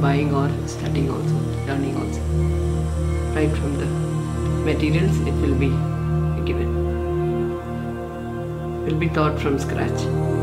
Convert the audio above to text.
buying or studying also, learning also. Right from the materials it will be given. It will be taught from scratch.